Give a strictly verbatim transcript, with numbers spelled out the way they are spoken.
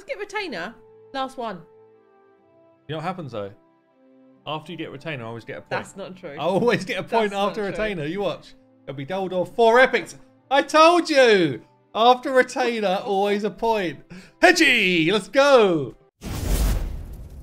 Let's get retainer. Last one. You know what happens though? After you get retainer, I always get a point. That's not true. I always get a point That's after retainer. True. You watch. It'll be doled off four epics. I told you. After retainer, always a point. Hedgie, let's go.